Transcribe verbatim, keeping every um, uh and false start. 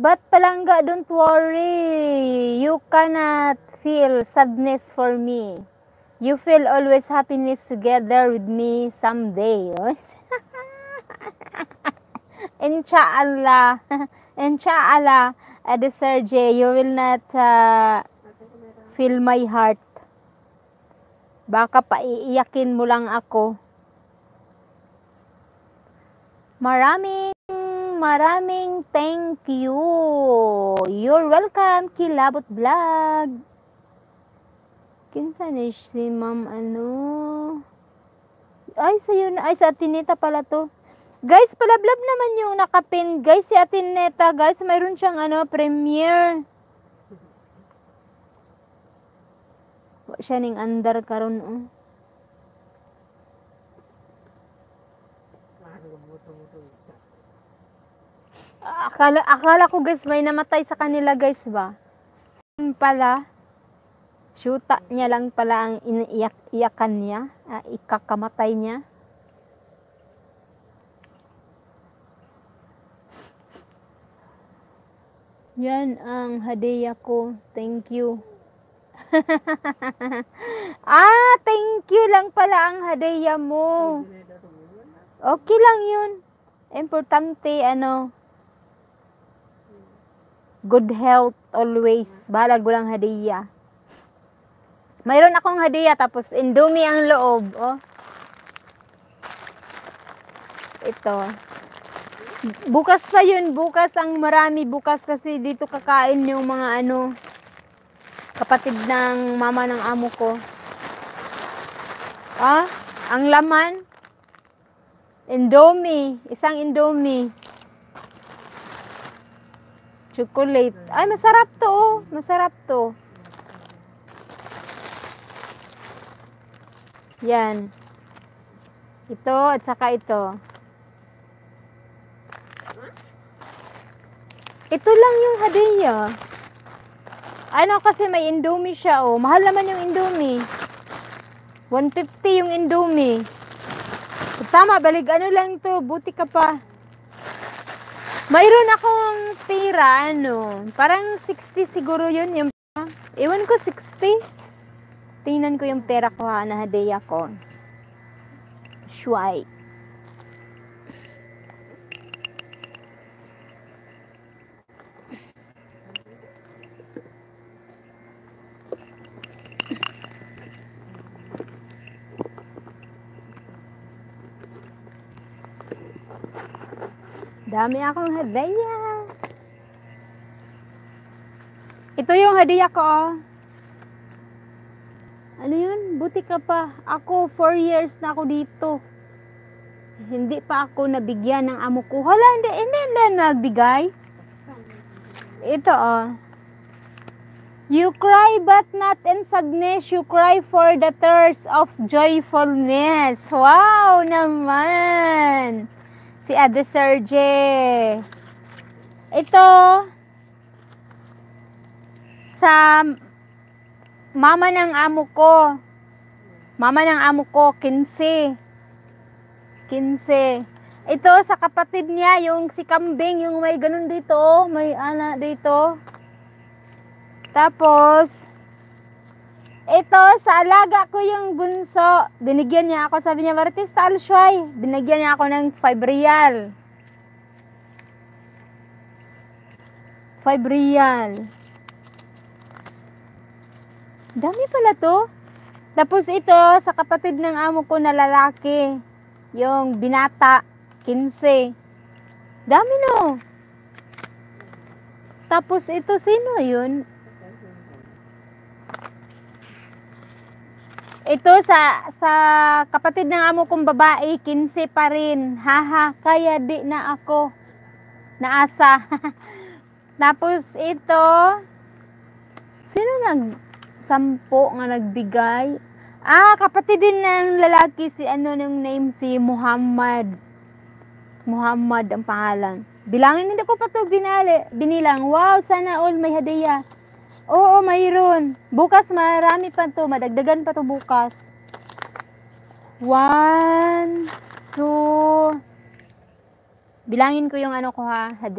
But Palangga, don't worry. You cannot feel sadness for me. You feel always happiness together with me someday. Insha'Allah. Insha'Allah, at the surgery, you will not uh, feel my heart. Baka paiiyakin mo lang ako. Maraming, maraming thank you. You're welcome, Kilabot Vlog. Kinsan is si ma'am ano? Ay, sa'yo na. Ay, sa Atineta pala to. Guys, palablab naman yung nakapin. Guys, si Atineta, guys, mayroon siyang ano, premiere. Siya ning andar karon oh. Akala, akala ko guys, may namatay sa kanila guys ba? Pala. Syuta niya lang pala ang iniiyak-iyakan niya, uh, ikakamatay niya. Yan ang hadiah ko. Thank you. Ah, thank you lang pala ang hadiah mo. Okay lang yun. Importante, ano, good health always. Balag mo lang hadiah. Mayroon akong hadiah tapos Indomie ang loob, oh. Ito. Bukas pa 'yun, bukas ang marami bukas kasi dito kakain yung mga ano kapatid ng mama ng amo ko. Ah, ang laman Indomie, isang Indomie. Chocolate. Ay, masarap 'to, oh. Masarap 'to. Yan. Ito at saka ito. Ito lang yung hadiah. Ano kasi may Indomie siya oh. Mahal naman yung Indomie. one fifty yung Indomie. Tama, balik ano lang to. Buti ka pa. Mayroon akong pera ano. Parang sixty siguro yun. Yung, ewan ko sixty. Tingnan ko yung pera ko ha, na hadiah ko. Shuai. Dami akong hadiah. Ito yung hadiah ko oh. Ano yun? Buti ka pa. Ako, four years na ako dito. Hindi pa ako nabigyan ng amo ko. Hala, hindi. And then, then nagbigay. Ito, oh. You cry but not in sadness. You cry for the thirst of joyfulness. Wow naman. Si Ade Serge. Ito. Sa... Mama ng amo ko. Mama ng amo ko, kinse. Kinse. Ito sa kapatid niya, yung si Kambing, yung may ganun dito, may ana dito. Tapos, ito sa alaga ko yung bunso, binigyan niya ako, sabi niya, Martista Alshuay, binigyan niya ako ng five real. five real. Dami pala to. Tapos ito, sa kapatid ng amo ko na lalaki. Yung binata, kinse. Dami no. Tapos ito, sino yun? Ito, sa, sa kapatid ng amo kong babae, kinse pa rin. Haha, kaya di na ako naasa. Tapos ito, sino nag... Sampo nga nagbigay. Ah, kapatid din ng lalaki si ano nung name si Muhammad. Muhammad ang pangalan. Bilangin hindi ko pa to binali, binilang. Wow, sana all may hadiah. Oo, mayroon. Bukas marami pa to, madagdagan pa to bukas. One, two. Bilangin ko yung ano ko ha, hadiah.